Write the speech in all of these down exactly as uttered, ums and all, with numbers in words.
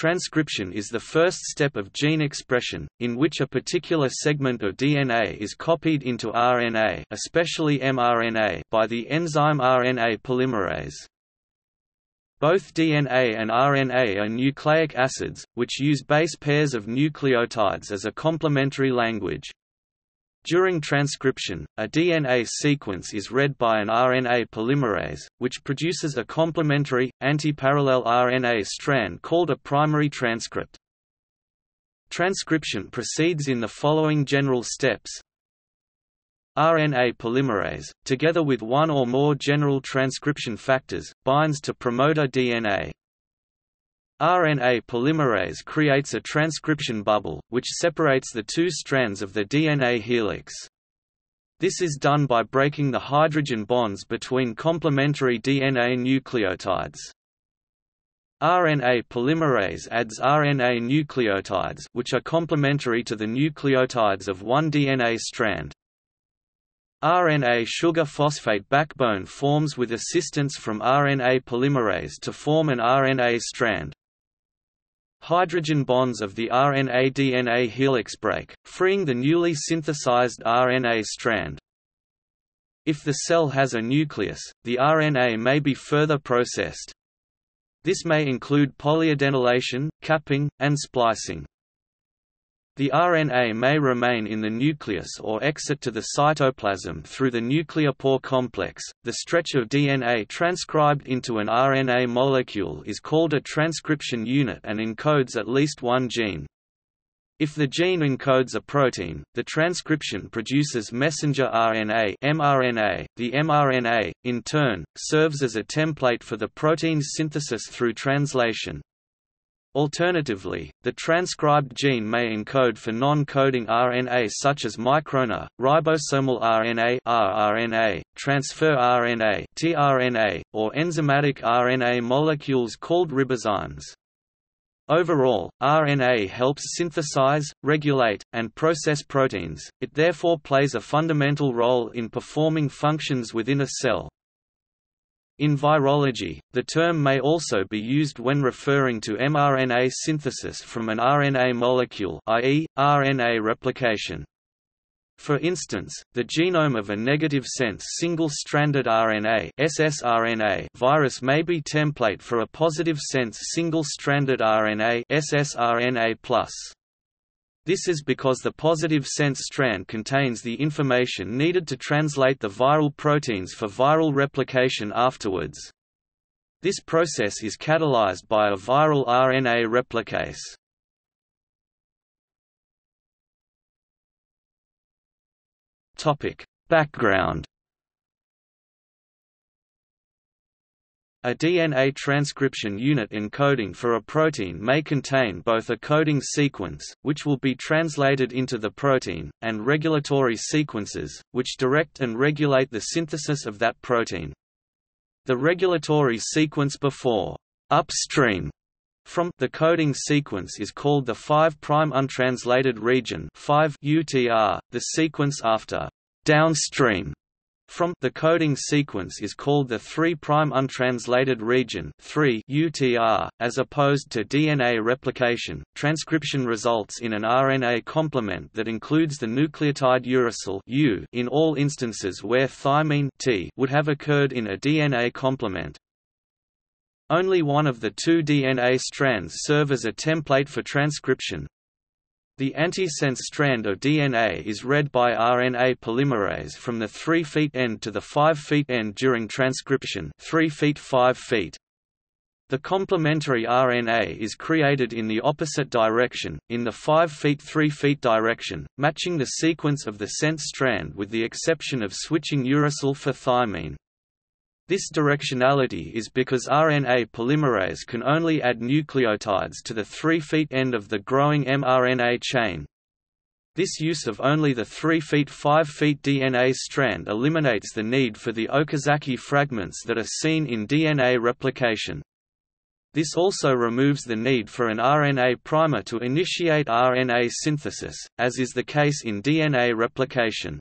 Transcription is the first step of gene expression, in which a particular segment of D N A is copied into R N A, especially mRNA, by the enzyme R N A polymerase. Both D N A and R N A are nucleic acids, which use base pairs of nucleotides as a complementary language. During transcription, a D N A sequence is read by an R N A polymerase, which produces a complementary, antiparallel R N A strand called a primary transcript. Transcription proceeds in the following general steps. R N A polymerase, together with one or more general transcription factors, binds to promoter D N A. R N A polymerase creates a transcription bubble, which separates the two strands of the D N A helix. This is done by breaking the hydrogen bonds between complementary D N A nucleotides. R N A polymerase adds R N A nucleotides, which are complementary to the nucleotides of one D N A strand. R N A sugar phosphate backbone forms with assistance from R N A polymerase to form an R N A strand. Hydrogen bonds of the R N A D N A helix break, freeing the newly synthesized R N A strand. If the cell has a nucleus, the R N A may be further processed. This may include polyadenylation, capping, and splicing. The R N A may remain in the nucleus or exit to the cytoplasm through the nucleopore complex. The stretch of D N A transcribed into an R N A molecule is called a transcription unit and encodes at least one gene. If the gene encodes a protein, the transcription produces messenger R N A (mRNA). The mRNA, in turn, serves as a template for the protein's synthesis through translation. Alternatively, the transcribed gene may encode for non-coding R N A such as microna, ribosomal R N A, rRNA, transfer R N A, tRNA, or enzymatic R N A molecules called ribozymes. Overall, R N A helps synthesize, regulate, and process proteins. It therefore plays a fundamental role in performing functions within a cell. In virology, the term may also be used when referring to mRNA synthesis from an R N A molecule, that is, R N A replication. For instance, the genome of a negative-sense single-stranded R N A (s s R N A) virus may be template for a positive-sense single-stranded R N A (s s R N A plus). This is because the positive sense strand contains the information needed to translate the viral proteins for viral replication afterwards. This process is catalyzed by a viral R N A replicase. Topic: Background. A D N A transcription unit encoding for a protein may contain both a coding sequence, which will be translated into the protein, and regulatory sequences, which direct and regulate the synthesis of that protein. The regulatory sequence before upstream from the coding sequence is called the five prime untranslated region five U T R, the sequence after downstream from the coding sequence is called the three prime untranslated region three U T R. As opposed to D N A replication, transcription results in an R N A complement that includes the nucleotide uracil U in all instances where thymine T would have occurred in a D N A complement. Only one of the two D N A strands serve as a template for transcription. The antisense strand of D N A is read by R N A polymerase from the three prime end to the five prime end during transcription three prime five prime. The complementary R N A is created in the opposite direction, in the five prime three prime direction, matching the sequence of the sense strand with the exception of switching uracil for thymine. This directionality is because R N A polymerase can only add nucleotides to the three prime end of the growing mRNA chain. This use of only the three prime five prime D N A strand eliminates the need for the Okazaki fragments that are seen in D N A replication. This also removes the need for an R N A primer to initiate R N A synthesis, as is the case in D N A replication.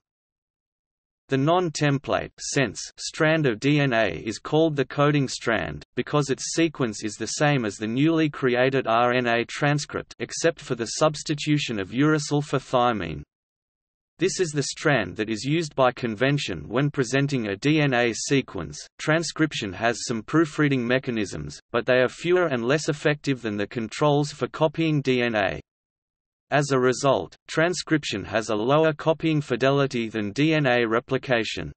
The non-template sense strand of D N A is called the coding strand, because its sequence is the same as the newly created R N A transcript except for the substitution of uracil for thymine. This is the strand that is used by convention when presenting a D N A sequence. Transcription has some proofreading mechanisms, but they are fewer and less effective than the controls for copying D N A. As a result, transcription has a lower copying fidelity than D N A replication.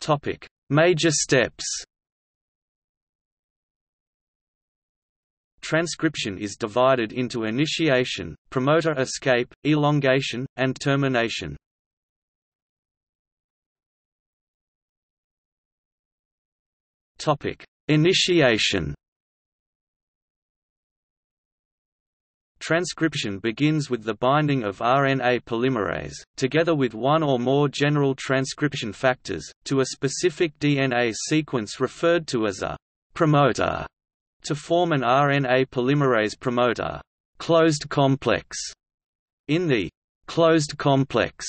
Topic: Major steps. Transcription is divided into initiation, promoter escape, elongation, and termination. Topic: Initiation. Transcription begins with the binding of R N A polymerase, together with one or more general transcription factors, to a specific D N A sequence referred to as a promoter, to form an R N A polymerase promoter closed complex. In the closed complex,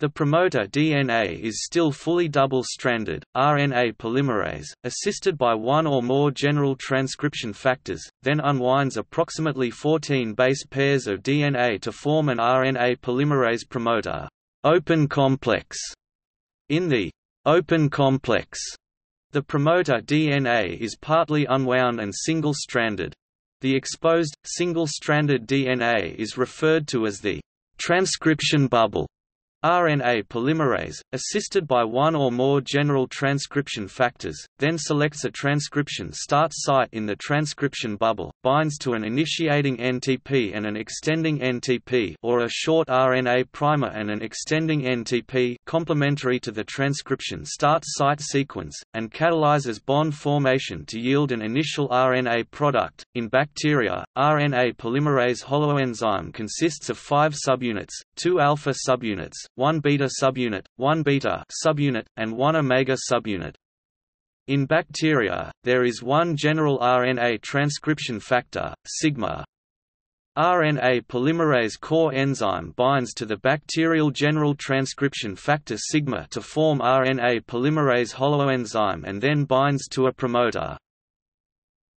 the promoter D N A is still fully double-stranded. R N A polymerase, assisted by one or more general transcription factors, then unwinds approximately fourteen base pairs of D N A to form an R N A polymerase promoter open complex. In the open complex, the promoter D N A is partly unwound and single-stranded. The exposed, single-stranded D N A is referred to as the transcription bubble. R N A polymerase, assisted by one or more general transcription factors, then selects a transcription start site in the transcription bubble, binds to an initiating N T P and an extending N T P, or a short R N A primer and an extending N T P complementary to the transcription start site sequence, and catalyzes bond formation to yield an initial R N A product. In bacteria, R N A polymerase holoenzyme consists of five subunits, two alpha subunits, one beta subunit, one beta subunit, and one omega subunit. In bacteria, there is one general R N A transcription factor, sigma. R N A polymerase core enzyme binds to the bacterial general transcription factor sigma to form R N A polymerase holoenzyme and then binds to a promoter.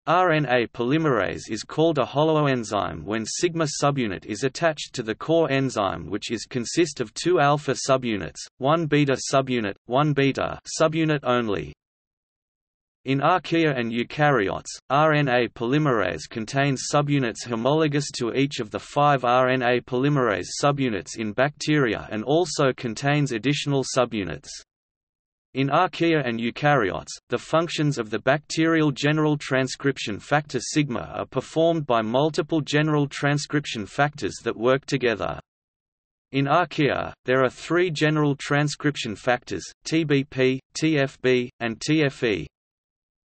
R N A polymerase is called a holoenzyme when sigma subunit is attached to the core enzyme, which is consist of two alpha subunits, one beta subunit, one beta subunit only. In archaea and eukaryotes, R N A polymerase contains subunits homologous to each of the five R N A polymerase subunits in bacteria and also contains additional subunits. In archaea and eukaryotes, the functions of the bacterial general transcription factor sigma are performed by multiple general transcription factors that work together. In archaea, there are three general transcription factors, T B P, T F B, and T F E.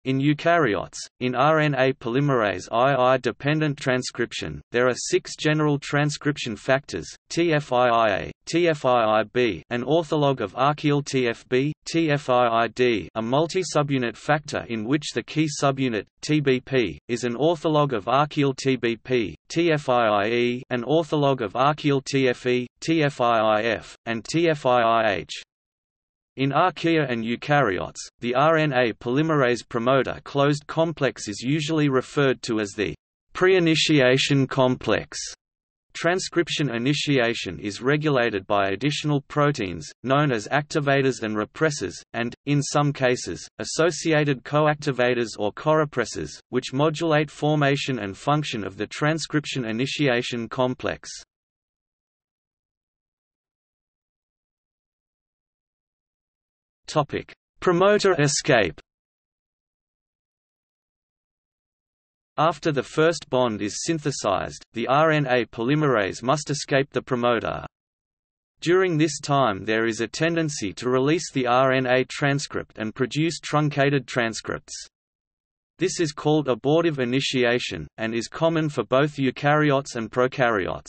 In eukaryotes, in R N A polymerase two dependent transcription, there are six general transcription factors, T F I I A, T F I I B, an ortholog of archaeal T F B, T F I I D, a multi-subunit factor in which the key subunit, T B P, is an ortholog of archaeal T B P, T F I I E, an ortholog of archaeal T F E, T F I I F, and T F I I H. In archaea and eukaryotes, the R N A polymerase promoter closed complex is usually referred to as the pre-initiation complex. Transcription initiation is regulated by additional proteins, known as activators and repressors, and, in some cases, associated coactivators or corepressors, which modulate formation and function of the transcription initiation complex. Topic: Promoter escape. After the first bond is synthesized, the R N A polymerase must escape the promoter. During this time there is a tendency to release the R N A transcript and produce truncated transcripts. This is called abortive initiation, and is common for both eukaryotes and prokaryotes.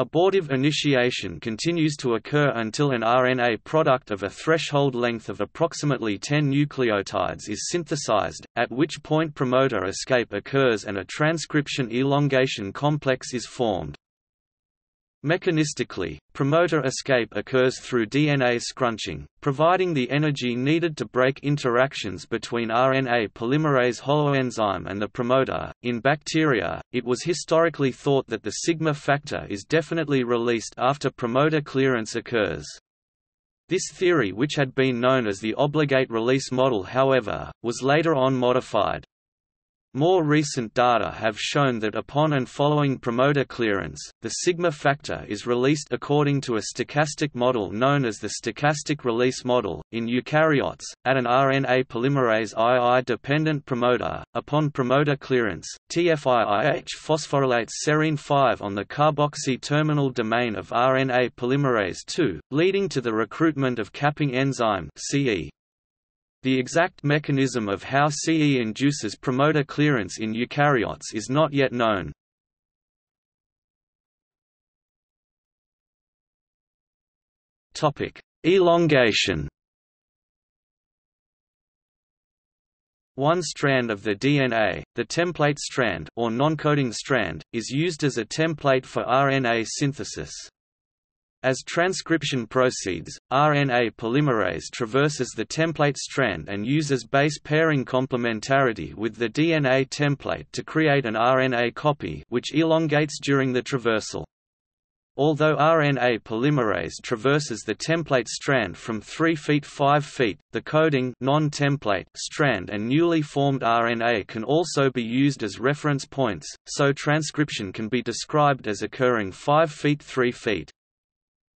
Abortive initiation continues to occur until an R N A product of a threshold length of approximately ten nucleotides is synthesized, at which point promoter escape occurs and a transcription elongation complex is formed. Mechanistically, promoter escape occurs through D N A scrunching, providing the energy needed to break interactions between R N A polymerase holoenzyme and the promoter. In bacteria, it was historically thought that the sigma factor is definitely released after promoter clearance occurs. This theory, which had been known as the obligate release model, however, was later on modified. More recent data have shown that upon and following promoter clearance, the sigma factor is released according to a stochastic model known as the stochastic release model. In eukaryotes, at an R N A polymerase two dependent promoter, upon promoter clearance, T F I I H phosphorylates serine five on the carboxy terminal domain of R N A polymerase two, leading to the recruitment of capping enzyme C E. The exact mechanism of how C E induces promoter clearance in eukaryotes is not yet known. Elongation. One strand of the D N A, the template strand or noncoding strand, is used as a template for R N A synthesis. As transcription proceeds, R N A polymerase traverses the template strand and uses base pairing complementarity with the D N A template to create an R N A copy, which elongates during the traversal. Although R N A polymerase traverses the template strand from three feet to five feet, the coding non-template strand and newly formed R N A can also be used as reference points, so transcription can be described as occurring five feet to three feet.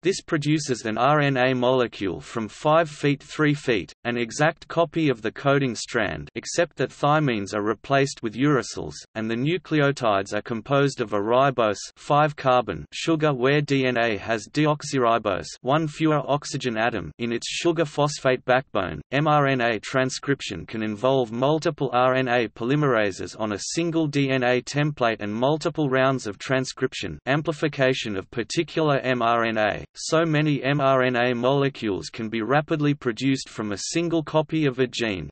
This produces an R N A molecule from five feet to three feet, an exact copy of the coding strand, except that thymines are replaced with uracils, and the nucleotides are composed of a ribose five carbon sugar where D N A has deoxyribose one fewer oxygen atom in its sugar phosphate backbone. mRNA transcription can involve multiple R N A polymerases on a single D N A template and multiple rounds of transcription, amplification of particular mRNA. So many mRNA molecules can be rapidly produced from a single copy of a gene.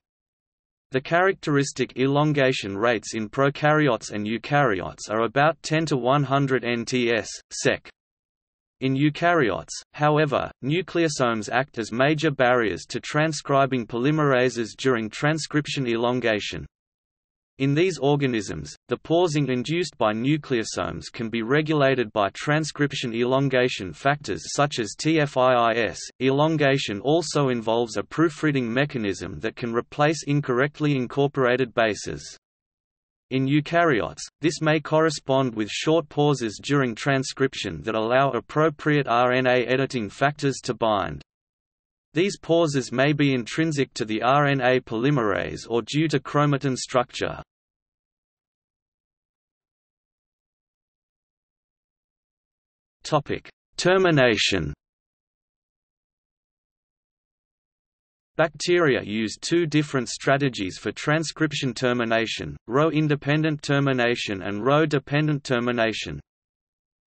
The characteristic elongation rates in prokaryotes and eukaryotes are about ten to one hundred N T S per second. In eukaryotes, however, nucleosomes act as major barriers to transcribing polymerases during transcription elongation. In these organisms, the pausing induced by nucleosomes can be regulated by transcription elongation factors such as T F I I S. Elongation also involves a proofreading mechanism that can replace incorrectly incorporated bases. In eukaryotes, this may correspond with short pauses during transcription that allow appropriate R N A editing factors to bind. These pauses may be intrinsic to the R N A polymerase or due to chromatin structure. Termination. Bacteria use two different strategies for transcription termination, row-independent termination and row-dependent termination.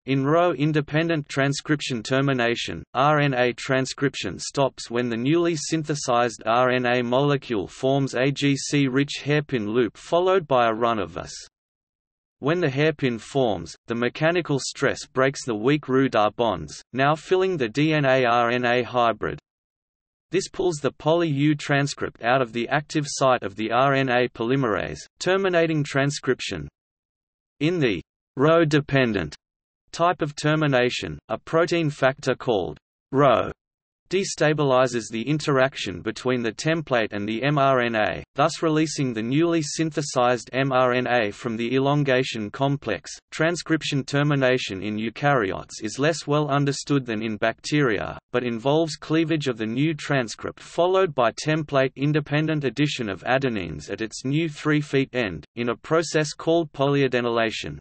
In row-independent transcription termination, R N A transcription stops when the newly synthesized R N A molecule forms a G C-rich hairpin loop followed by a runavus. When the hairpin forms, the mechanical stress breaks the weak Ruda bonds, now filling the D N A R N A hybrid. This pulls the poly-U transcript out of the active site of the R N A polymerase, terminating transcription. In the row-dependent type of termination, a protein factor called Rho destabilizes the interaction between the template and the mRNA, thus releasing the newly synthesized mRNA from the elongation complex. Transcription termination in eukaryotes is less well understood than in bacteria, but involves cleavage of the new transcript followed by template-independent addition of adenines at its new three feet end, in a process called polyadenylation.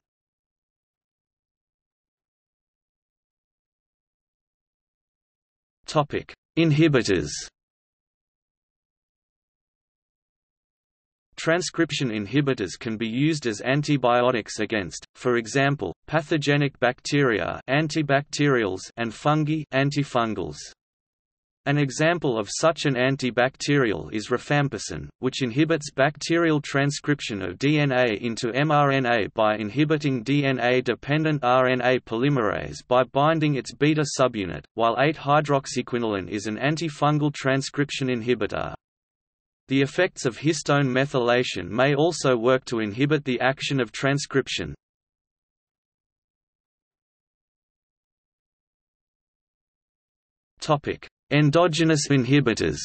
Topic: Inhibitors. Transcription inhibitors can be used as antibiotics against, for example, pathogenic bacteria, antibacterials, and fungi, antifungals. An example of such an antibacterial is rifampicin, which inhibits bacterial transcription of D N A into mRNA by inhibiting D N A-dependent R N A polymerase by binding its beta subunit, while eight hydroxyquinoline is an antifungal transcription inhibitor. The effects of histone methylation may also work to inhibit the action of transcription. Endogenous inhibitors.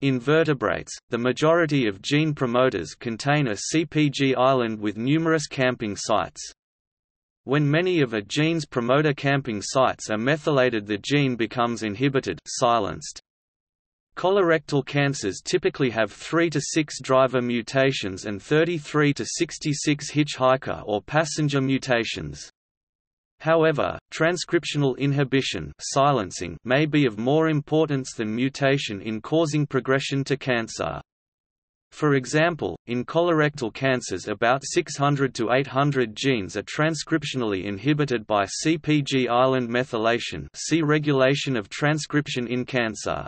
In vertebrates, the majority of gene promoters contain a C P G island with numerous camping sites. When many of a gene's promoter camping sites are methylated, the gene becomes inhibited, silenced. Colorectal cancers typically have three to six driver mutations and thirty-three to sixty-six hitchhiker or passenger mutations. However, transcriptional inhibition silencing may be of more importance than mutation in causing progression to cancer. For example, in colorectal cancers about six hundred to eight hundred genes are transcriptionally inhibited by C P G island methylation, see regulation of transcription in cancer.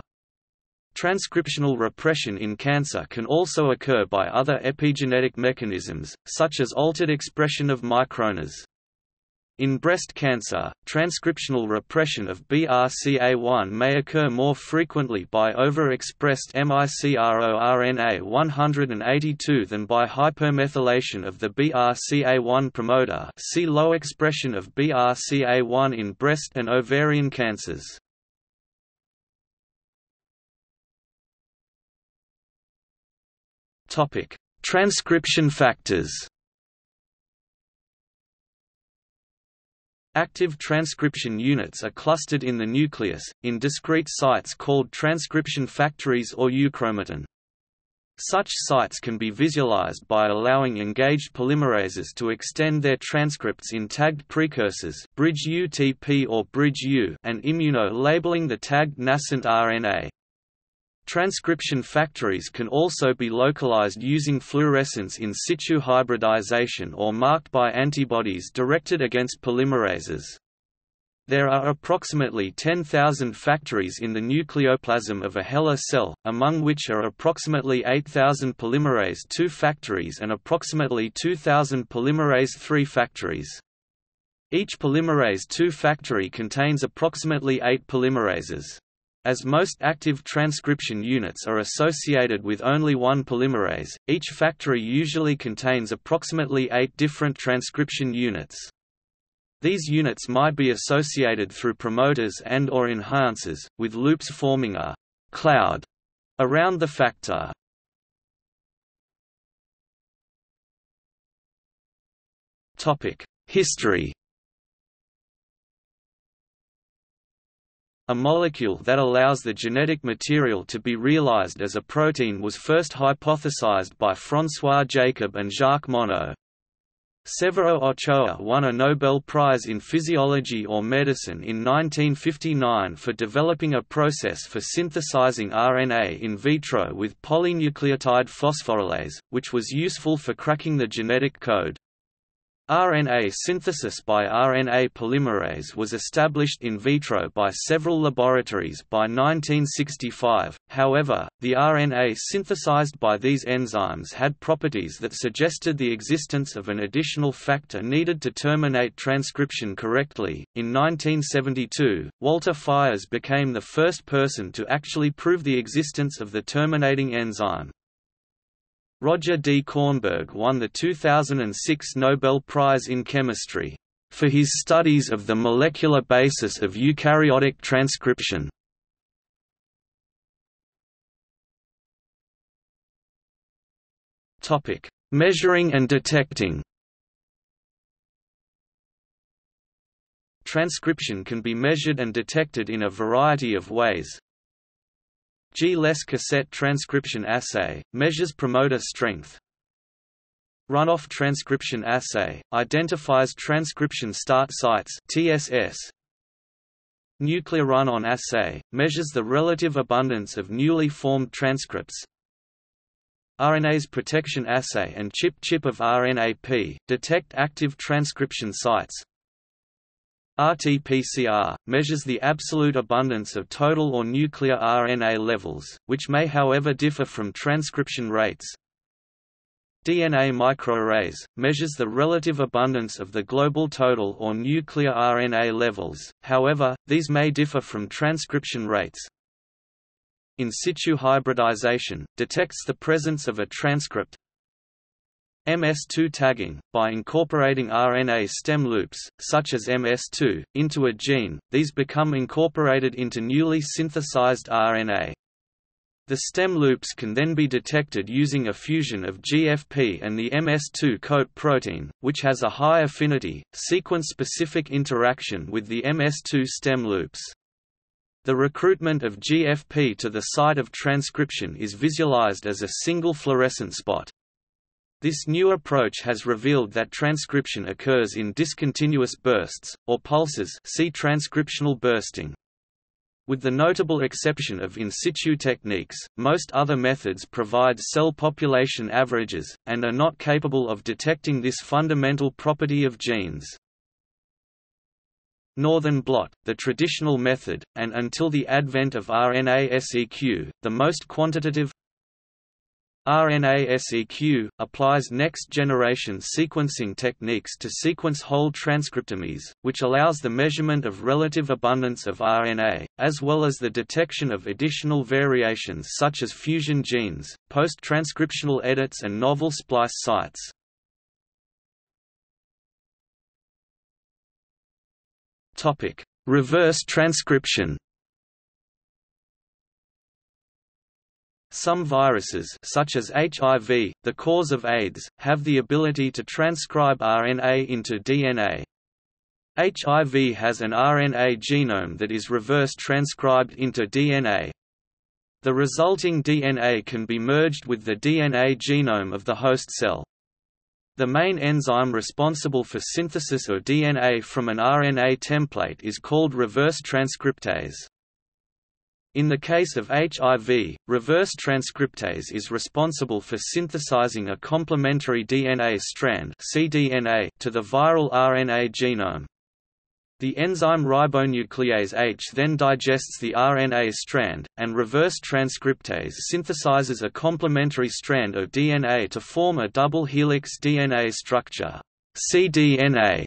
Transcriptional repression in cancer can also occur by other epigenetic mechanisms, such as altered expression of micronas. In breast cancer, transcriptional repression of B R C A one may occur more frequently by overexpressed microRNA one eighty-two than by hypermethylation of the B R C A one promoter. See low expression of B R C A one in breast and ovarian cancers. Topic: Transcription factors. Active transcription units are clustered in the nucleus, in discrete sites called transcription factories or euchromatin. Such sites can be visualized by allowing engaged polymerases to extend their transcripts in tagged precursors, bridge U T P or bridge U, and immuno-labeling the tagged nascent R N A. Transcription factories can also be localized using fluorescence in situ hybridization or marked by antibodies directed against polymerases. There are approximately ten thousand factories in the nucleoplasm of a HeLa cell, among which are approximately eight thousand polymerase two factories and approximately two thousand polymerase three factories. Each polymerase two factory contains approximately eight polymerases. As most active transcription units are associated with only one polymerase, each factory usually contains approximately eight different transcription units. These units might be associated through promoters and/or enhancers, with loops forming a «cloud» around the factor. History. A molecule that allows the genetic material to be realized as a protein was first hypothesized by François Jacob and Jacques Monod. Severo Ochoa won a Nobel Prize in Physiology or Medicine in nineteen fifty-nine for developing a process for synthesizing R N A in vitro with polynucleotide phosphorylase, which was useful for cracking the genetic code. R N A synthesis by R N A polymerase was established in vitro by several laboratories by nineteen sixty-five, however, the R N A synthesized by these enzymes had properties that suggested the existence of an additional factor needed to terminate transcription correctly. In nineteen seventy-two, Walter Fiers became the first person to actually prove the existence of the terminating enzyme. Roger D. Kornberg won the two thousand six Nobel Prize in Chemistry for his studies of the molecular basis of eukaryotic transcription. Topic: Measuring and detecting. Transcription can be measured and detected in a variety of ways. G-less cassette transcription assay measures promoter strength. Runoff transcription assay identifies transcription start sites (T S S). Nuclear run-on assay measures the relative abundance of newly formed transcripts. R N Ase protection assay and chip chip of R N A P detect active transcription sites. R T P C R, measures the absolute abundance of total or nuclear R N A levels, which may however differ from transcription rates. D N A microarrays, measures the relative abundance of the global total or nuclear R N A levels, however, these may differ from transcription rates. In situ hybridization, detects the presence of a transcript. M S two tagging, by incorporating R N A stem loops, such as M S two, into a gene, these become incorporated into newly synthesized R N A. The stem loops can then be detected using a fusion of G F P and the M S two coat protein, which has a high affinity, sequence-specific interaction with the M S two stem loops. The recruitment of G F P to the site of transcription is visualized as a single fluorescent spot. This new approach has revealed that transcription occurs in discontinuous bursts, or pulses, see transcriptional bursting. With the notable exception of in situ techniques, most other methods provide cell population averages, and are not capable of detecting this fundamental property of genes. Northern blot, the traditional method, and until the advent of RNA-seq, the most quantitative. RNA-seq applies next-generation sequencing techniques to sequence whole transcriptomes, which allows the measurement of relative abundance of R N A, as well as the detection of additional variations such as fusion genes, post-transcriptional edits and novel splice sites. Reverse transcription. Some viruses, such as H I V, the cause of AIDS, have the ability to transcribe R N A into D N A. H I V has an R N A genome that is reverse transcribed into D N A. The resulting D N A can be merged with the D N A genome of the host cell. The main enzyme responsible for synthesis of D N A from an R N A template is called reverse transcriptase. In the case of H I V, reverse transcriptase is responsible for synthesizing a complementary D N A strand (cDNA) to the viral R N A genome. The enzyme ribonuclease H then digests the R N A strand, and reverse transcriptase synthesizes a complementary strand of D N A to form a double helix D N A structure, cDNA.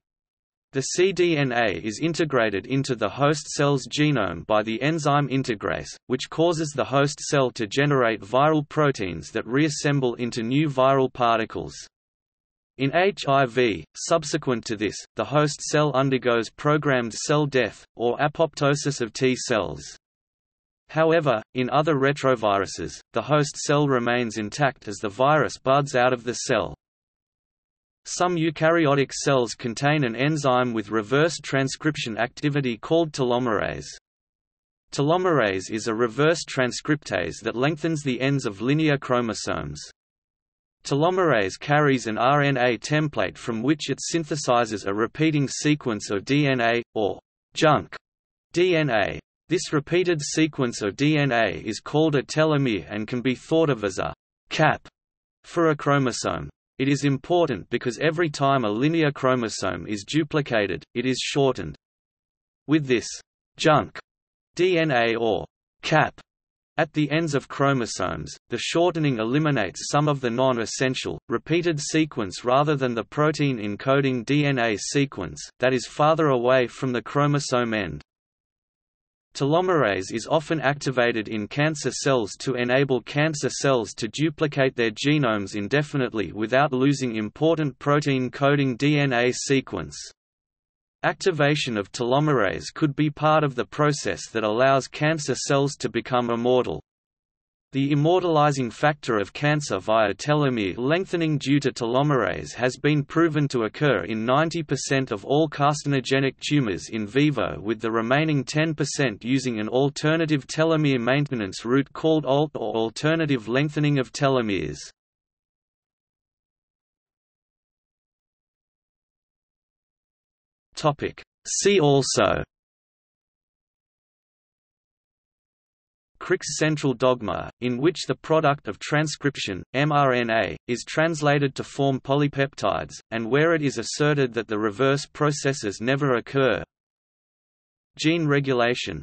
The cDNA is integrated into the host cell's genome by the enzyme integrase, which causes the host cell to generate viral proteins that reassemble into new viral particles. In H I V, subsequent to this, the host cell undergoes programmed cell death, or apoptosis of T cells. However, in other retroviruses, the host cell remains intact as the virus buds out of the cell. Some eukaryotic cells contain an enzyme with reverse transcription activity called telomerase. Telomerase is a reverse transcriptase that lengthens the ends of linear chromosomes. Telomerase carries an R N A template from which it synthesizes a repeating sequence of D N A, or junk D N A. This repeated sequence of D N A is called a telomere and can be thought of as a cap for a chromosome. It is important because every time a linear chromosome is duplicated, it is shortened. With this junk D N A or cap at the ends of chromosomes, the shortening eliminates some of the non-essential, repeated sequence rather than the protein encoding D N A sequence, that is farther away from the chromosome end. Telomerase is often activated in cancer cells to enable cancer cells to duplicate their genomes indefinitely without losing important protein-coding D N A sequence. Activation of telomerase could be part of the process that allows cancer cells to become immortal. The immortalizing factor of cancer via telomere lengthening due to telomerase has been proven to occur in ninety percent of all carcinogenic tumors in vivo, with the remaining ten percent using an alternative telomere maintenance route called A L T, or alternative lengthening of telomeres. See also: Crick's central dogma, in which the product of transcription, mRNA, is translated to form polypeptides, and where it is asserted that the reverse processes never occur. Gene regulation.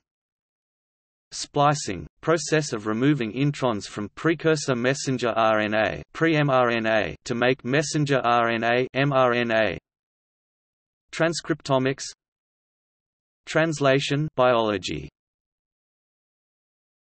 Splicing – process of removing introns from precursor messenger R N A, pre-mRNA, to make messenger R N A, mRNA. Transcriptomics. Translation biology.